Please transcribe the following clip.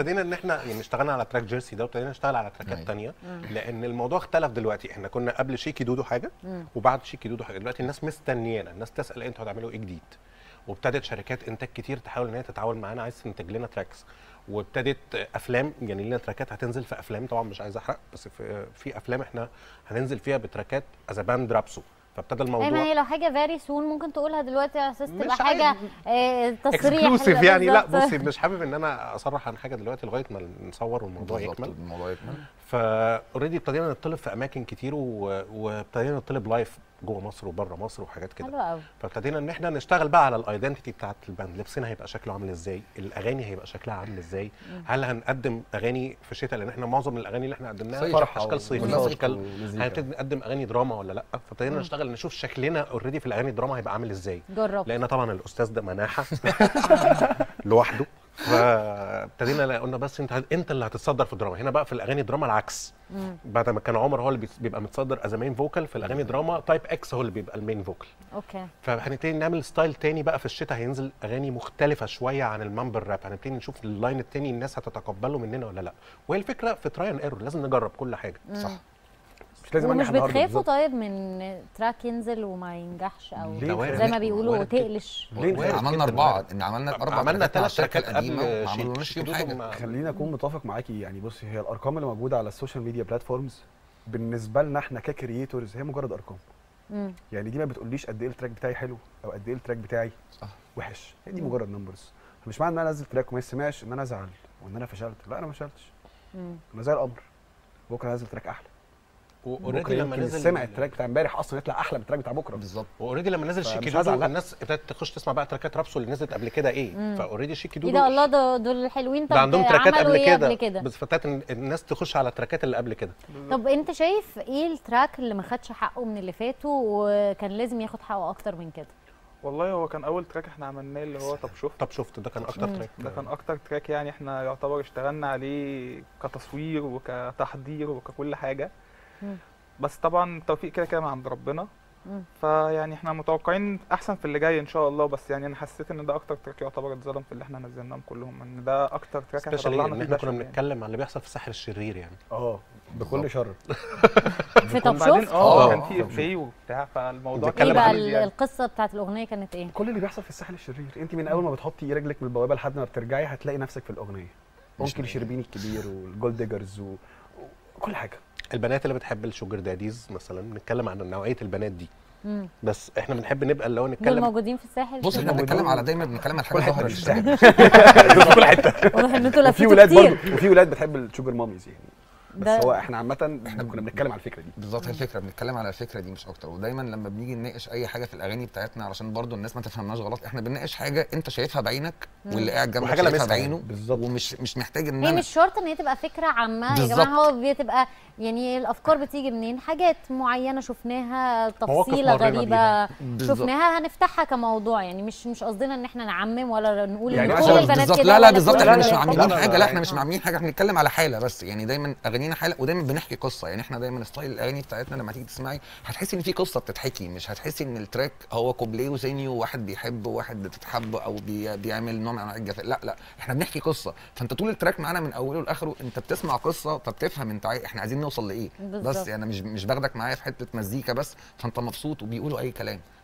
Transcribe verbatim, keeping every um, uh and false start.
ابتدينا ان احنا يعني اشتغلنا على تراك جيرسي ده وابتدينا نشتغل على تراكات ثانيه لان الموضوع اختلف دلوقتي. احنا كنا قبل شيكي دودو حاجه وبعد شيكي دودو حاجه، دلوقتي الناس مستنيانا، الناس تسال انتوا هتعملوا ايه جديد، وابتدت شركات انتاج كتير تحاول ان هي تتعاون معانا، عايز تنتج لنا تراكس، وابتدت افلام يعني لنا تراكات هتنزل في افلام، طبعا مش عايز احرق بس في, في افلام احنا هننزل فيها بتراكات از باند رابسو. فابتدى الموضوع ايوه. هي لو حاجه فيري سون ممكن تقولها دلوقتي على اساس تبقى حاجه آه تصريح اكسكلوسيف يعني. لا بصي مش حابب ان انا اصرح عن حاجه دلوقتي لغايه ما نصور والموضوع يكمل. الموضوع يكمل فاوريدي ابتدينا نطلب في اماكن كتير وابتدينا نطلب لايف جوه مصر وبره مصر وحاجات كده. حلو قوي. فابتدينا ان احنا نشتغل بقى على الايدنتيتي بتاعت الباند، لبسنا هيبقى شكله عامل ازاي؟ الاغاني هيبقى شكلها عامل ازاي؟ هل هنقدم اغاني في الشتاء؟ لان احنا معظم الاغاني اللي احنا قدمناها فرح اشكال صيفيه اشكال، هنقدم اغاني دراما ولا لا؟ فابتدينا نشتغل نشوف شكلنا اوريدي في الاغاني الدراما هيبقى عامل ازاي؟ جرب. لان طبعا الاستاذ ده مناحه لوحده، فابتدينا قلنا بس انت انت اللي هتتصدر في الدراما. هنا بقى في الاغاني الدراما العكس، بعد ما كان عمر هو اللي بيبقى متصدر از مين فوكال، في الاغاني دراما تايب اكس هو اللي بيبقى المين فوكال. اوكي. فهنبتدي نعمل ستايل تاني بقى في الشتاء، هينزل اغاني مختلفه شويه عن المامبر راب، هنبتدي نشوف اللاين التاني الناس هتتقبله مننا ولا لا. وهي الفكره في تراين ايرور، لازم نجرب كل حاجه. صح. مش لازم مش بتخافوا طيب من تراك ينزل وما ينجحش او زي ما بيقولوا تقلش؟ ليه عملنا اربعه ان عملنا اربعه عملنا ثلاث تراكات قديمه ما عملناش فيهم حاجه. خليني اكون متفق معاكي يعني. بصي هي الارقام اللي موجوده على السوشيال ميديا بلاتفورمز بالنسبه لنا احنا ككرييتورز هي مجرد ارقام. امم يعني دي ما بتقوليش قد ايه التراك بتاعي حلو او قد ايه التراك بتاعي صح وحش، هي دي مجرد نمبرز. مش معنى ان انا انزل تراك وما يسمعش ان انا ازعل وان انا فشلت، لا انا ما فشلتش. امم انا زي القمر، بكره هنزل تراك احلى. واوريدي لما نزل سمع التراك بتاع امبارح اصلا يطلع احلى من التراك بتاع بكره. بالظبط. واوريدي لما نزل شيكي دودو الناس ابتدت تخش تسمع بقى تراكات رابسو اللي نزلت قبل كده ايه، فاوريدي شيكي دودو ايه ده الله دول حلوين، طب عندهم تراكات قبل كده بس فتات الناس تخش على التراكات اللي قبل كده. طب انت شايف ايه التراك اللي ما خدش حقه من اللي فاتوا وكان لازم ياخد حقه اكتر من كده؟ والله هو كان اول تراك احنا عملناه اللي هو طب شفت. طب شفت ده كان اكتر تراك، ده كان اكتر تراك يعني احنا يعتبر اشتغلنا عليه كتصوير وكتحضير وككل حاجه. بس طبعا التوفيق كده كده من عند ربنا، فيعني احنا متوقعين احسن في اللي جاي ان شاء الله. بس يعني انا حسيت ان ده اكتر تراك يعتبر اتظلم في اللي احنا نزلناهم كلهم، ان ده اكتر تراك هيطلعنا ان احنا كنا بنتكلم يعني عن اللي بيحصل في الساحل الشرير يعني اه بكل شر في طب شفت اه كان في افيه وبتاع، فالموضوع كان بقى يعني. القصه بتاعت الاغنيه كانت ايه؟ كل اللي بيحصل في الساحل الشرير، انت من اول ما بتحطي رجلك من البوابه لحد ما بترجعي هتلاقي نفسك في الاغنيه، ممكن شربيني الكبير والجولد ديجرز وكل حاجه. البنات اللي بتحب الشوجر داديز مثلا بنتكلم عن نوعيه البنات دي. مم. بس احنا بنحب نبقى اللي هو نتكلم موجودين في الساحل. بص احنا بنتكلم على دايما بنتكلم على حاجه ظهر الساحل كل حته. واضح ان انتوا لفتوا كتير وفي ولاد بتحب الشوجر ماميز يعني، بس هو احنا عامه احنا كنا بنتكلم على الفكره دي بالظبط. هي الفكره بنتكلم على الفكره دي مش اكتر. ودايما لما بنيجي نناقش اي حاجه في الاغاني بتاعتنا علشان برضو الناس ما تفهمناش غلط، احنا بنناقش حاجه انت شايفها بعينك واللي قاعد جنبك شايفها بعينه بالظبط، ومش مش محتاج ان هي مش شرط ان هي تبقى فكره عامه يا جماعه. هو بتبقى يعني الافكار بتيجي منين؟ حاجات معينه شفناها، تفصيله غريبه شفناها هنفتحها كموضوع يعني. مش مش قصدنا ان احنا نعمم ولا نقول ان كل البنات كده. لا لا بالظبط احنا مش عاملين حاجه، لا احنا مش عاملين حاجه، احنا بنتكلم على حاله بس يعني. دايما اغانينا حاله ودايما بنحكي قصه يعني. احنا دايما ستايل الاغاني بتاعتنا لما تيجي تسمعي هتحسي ان في قصه بتتحكي، مش هتحسي ان التراك هو كوبليه وثاني وواحد بيحب وواحد بتتحب او بي بيعمل نوع من انواع الجفاء. لا لا احنا بنحكي قصه، فانت طول التراك معانا من اوله لاخره انت بتسمع قصه فبتفهم انت احنا عايزين نوصل لايه. بس انا يعني مش مش باخدك معايا في حته مزيكا بس فانت مبسوط وبيقولوا اي كلام.